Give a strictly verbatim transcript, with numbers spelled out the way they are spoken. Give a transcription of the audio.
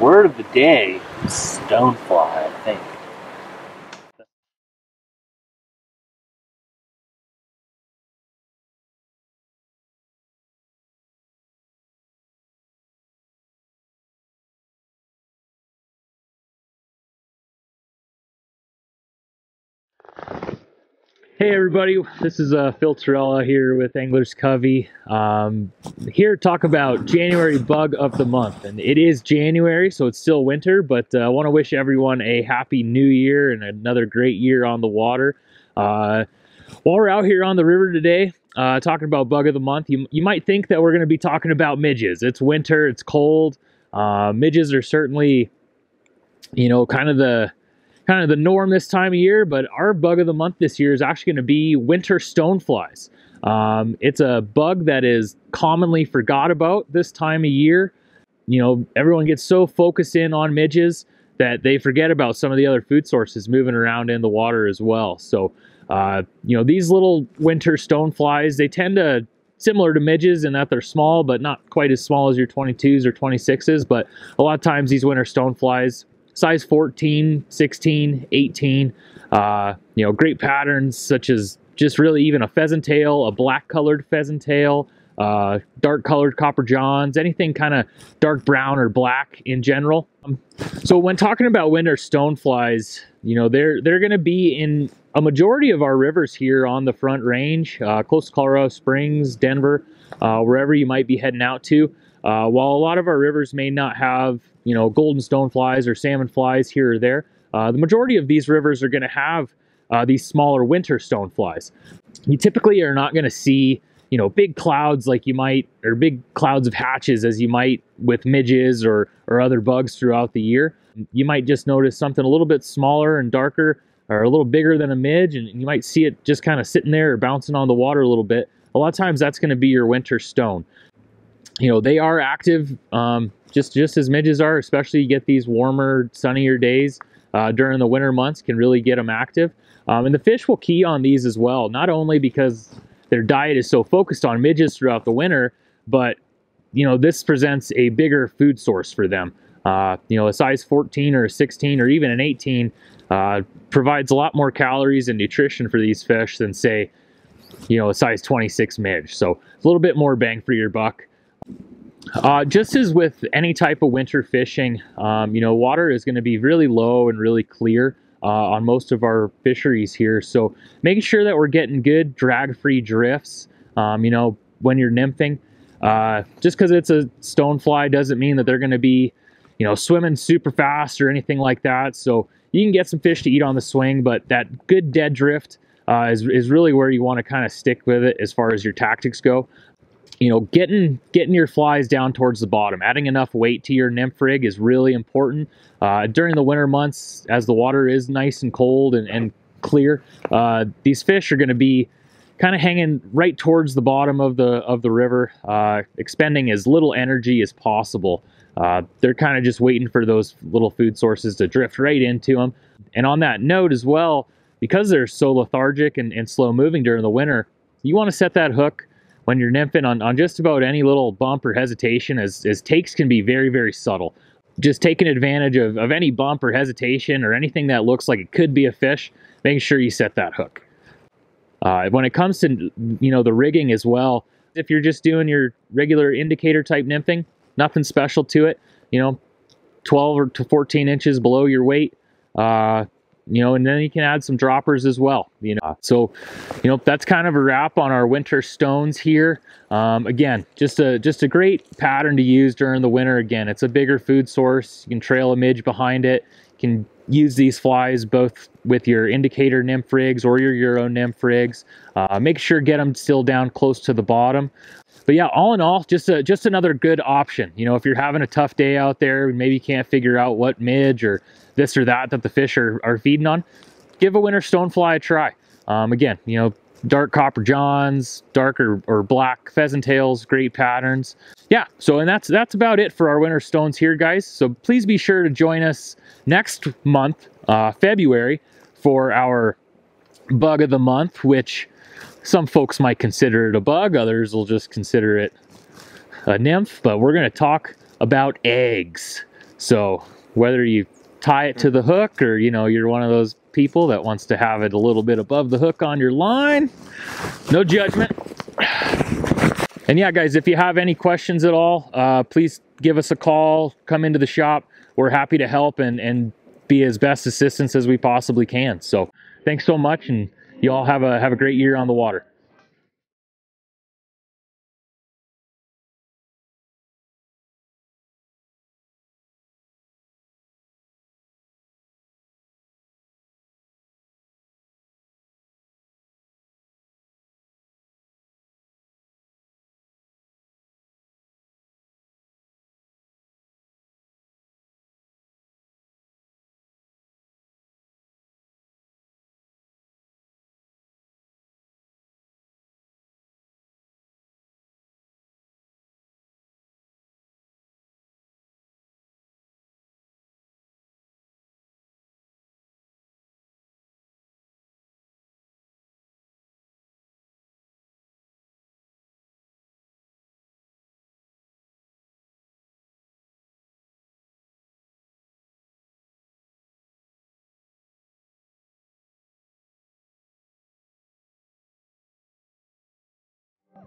word of the day is stonefly, I think. Hey everybody, this is uh, Phil Tereyla here with Angler's Covey. Um, here to talk about January bug of the month. And it is January, so it's still winter, but uh, I want to wish everyone a happy new year and another great year on the water. Uh, while we're out here on the river today, uh, talking about bug of the month, you, you might think that we're going to be talking about midges. It's winter, it's cold. Uh, midges are certainly, you know, kind of the... kind of the norm this time of year, but our bug of the month this year is actually going to be winter stoneflies. Um, it's a bug that is commonly forgot about this time of year. You know, everyone gets so focused in on midges that they forget about some of the other food sources moving around in the water as well. So, uh, you know, these little winter stoneflies, they tend to, similar to midges in that they're small, but not quite as small as your twenty-twos or twenty-sixes. But a lot of times these winter stoneflies, size fourteen, sixteen, eighteen, uh, you know, great patterns such as just really even a pheasant tail, a black colored pheasant tail, uh, dark colored copper johns, anything kind of dark brown or black in general. Um, so when talking about winter stoneflies, you know, they're, they're going to be in a majority of our rivers here on the Front Range, uh, close to Colorado Springs, Denver, uh, wherever you might be heading out to. Uh, while a lot of our rivers may not have, you know, golden stoneflies or salmon flies here or there, uh, the majority of these rivers are going to have uh, these smaller winter stoneflies. You typically are not going to see, you know, big clouds like you might, or big clouds of hatches as you might with midges or, or other bugs throughout the year. You might just notice something a little bit smaller and darker or a little bigger than a midge, and you might see it just kind of sitting there or bouncing on the water a little bit. A lot of times that's going to be your winter stone. You know, they are active um, just, just as midges are, especially you get these warmer, sunnier days uh, during the winter months can really get them active. Um, and the fish will key on these as well, not only because their diet is so focused on midges throughout the winter, but, you know, this presents a bigger food source for them. Uh, you know, a size fourteen or a sixteen or even an eighteen uh, provides a lot more calories and nutrition for these fish than, say, you know, a size twenty-six midge. So a little bit more bang for your buck. Uh, just as with any type of winter fishing, um, you know, water is going to be really low and really clear uh, on most of our fisheries here. So making sure that we're getting good drag-free drifts, um, you know, when you're nymphing. Uh, just because it's a stonefly doesn't mean that they're going to be, you know, swimming super fast or anything like that. So you can get some fish to eat on the swing, but that good dead drift uh, is, is really where you want to kind of stick with it as far as your tactics go. You know, getting getting your flies down towards the bottom, adding enough weight to your nymph rig is really important. Uh, during the winter months, as the water is nice and cold and, and clear, uh, these fish are going to be kind of hanging right towards the bottom of the of the river, uh, expending as little energy as possible. Uh, they're kind of just waiting for those little food sources to drift right into them. And on that note as well, because they're so lethargic and, and slow moving during the winter, you want to set that hook when you're nymphing on, on just about any little bump or hesitation, as, as takes can be very, very subtle. Just taking advantage of, of any bump or hesitation or anything that looks like it could be a fish, making sure you set that hook. Uh, when it comes to, you know, the rigging as well, if you're just doing your regular indicator type nymphing, nothing special to it, you know, twelve or to fourteen inches below your weight, uh, you know, and then you can add some droppers as well, you know. So, you know, that's kind of a wrap on our winter stones here. Um, again, just a, just a great pattern to use during the winter. Again, it's a bigger food source. You can trail a midge behind it. You can use these flies both with your indicator nymph rigs or your Euro nymph rigs. Uh, make sure get them still down close to the bottom. But yeah, all in all, just a, just another good option. You know, if you're having a tough day out there, maybe you can't figure out what midge or this or that that the fish are, are feeding on, give a winter stonefly a try. Um, again, you know, dark copper johns, darker or black pheasant tails, great patterns. Yeah, so and that's that's about it for our winter stones here, guys. So please be sure to join us next month, uh, February, for our bug of the month, which some folks might consider it a bug, others will just consider it a nymph, but we're going to talk about eggs. So whether you tie it to the hook, or you know, you're one of those people that wants to have it a little bit above the hook on your line, no judgment. And yeah, guys, if you have any questions at all, uh, please give us a call, come into the shop. We're happy to help and, and be as best assistance as we possibly can. So thanks so much, and you all have a, have a great year on the water.